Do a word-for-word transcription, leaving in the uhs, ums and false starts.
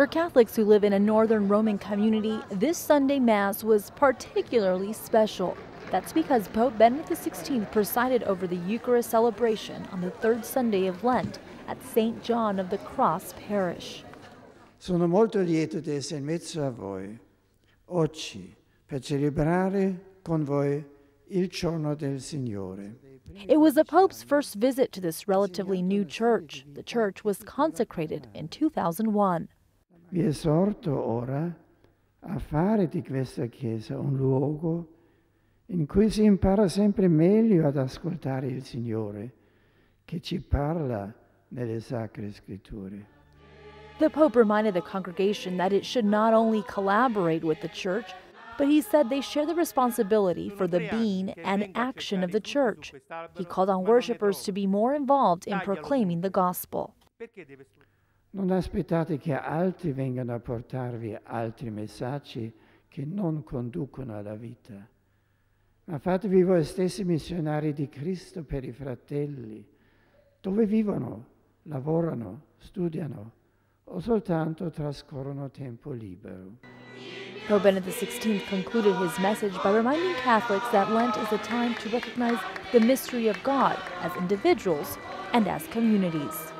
For Catholics who live in a northern Roman community, this Sunday Mass was particularly special. That's because Pope Benedict the sixteenth presided over the Eucharist celebration on the third Sunday of Lent at Saint John of the Cross Parish. Sono molto lieto di essere in mezzo a voi oggi per celebrare con voi il giorno del Signore. It was the Pope's first visit to this relatively new church. The church was consecrated in two thousand one. Vi esorto ora a fare di questa chiesa un luogo in cui si impara sempre meglio ad ascoltare il Signore, che ci parla nelle Sacre Scritture. The Pope reminded the congregation that it should not only collaborate with the church, but he said they share the responsibility for the being and action of the church. He called on worshipers to be more involved in proclaiming the gospel. Non aspettate che altri vengano a portarvi altri messaggi che non conducono alla vita, ma fatevi voi stessi missionari di Cristo per i fratelli, dove vivono, lavorano, studiano o soltanto trascorrono tempo libero. Pope Benedict the sixteenth concluded his message by reminding Catholics that Lent is a time to recognize the mystery of God as individuals and as communities.